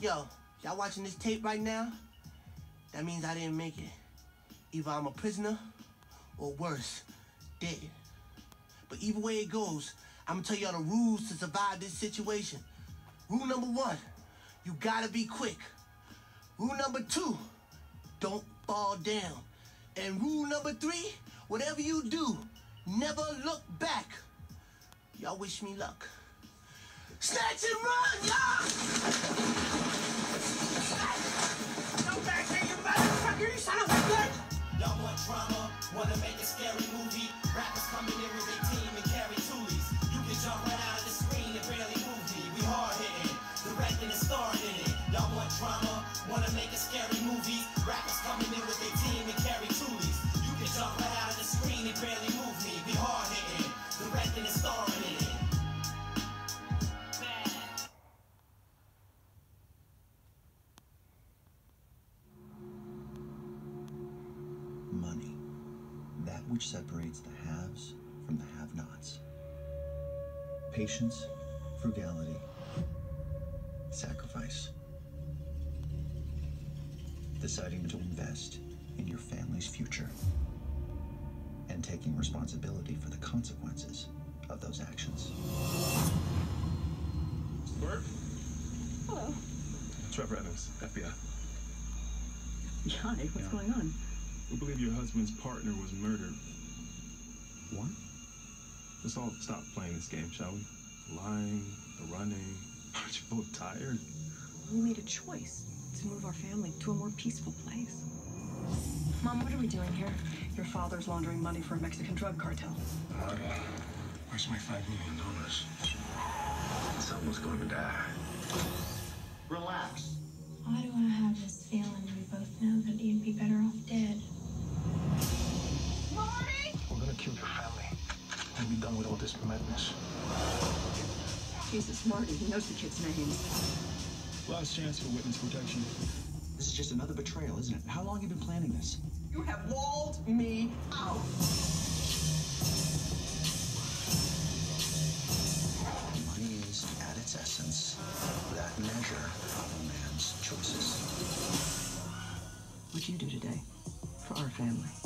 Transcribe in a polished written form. Yo, y'all watching this tape right now? That means I didn't make it. Either I'm a prisoner or worse, dead. But either way it goes, I'm gonna tell y'all the rules to survive this situation. Rule number 1, you gotta be quick. Rule number 2, don't fall down. And rule number 3, whatever you do, never look back. Y'all wish me luck. Snatch and run, y'all! Don't back here, you motherfucker, you son of a bitch! Y'all want drama, wanna make a scary movie. Rappers coming in with their team and carry toolies. You can jump right out of the screen and barely move me. We hard-hitting, directing and starring in it. Y'all want drama, wanna make a scary movie. Rappers coming in with their team and carry toolies. You can jump right out of the screen and barely move me. We hard-hitting, directing and starring in it. Money, that which separates the haves from the have-nots. Patience, frugality, sacrifice. Deciding to invest in your family's future and taking responsibility for the consequences of those actions. Bert? Hello. Trevor Evans, FBI. Hi, what's going on? We believe your husband's partner was murdered. What? Let's all stop playing this game, shall we? The lying, the running. Aren't you both tired? We made a choice to move our family to a more peaceful place. Mom, what are we doing here? Your father's laundering money for a Mexican drug cartel. Where's my $5 million? Someone's going to die. Relax. Why do I have this feeling we both know that you'd be better off dead? Marty! We're gonna kill your family and be done with all this madness. Jesus, Marty, he knows the kids' names. Last chance for witness protection. This is just another betrayal, isn't it? How long have you been planning this? You have walled me out! Money is, at its essence, that measure of a man's choices. What'd you do today for our family?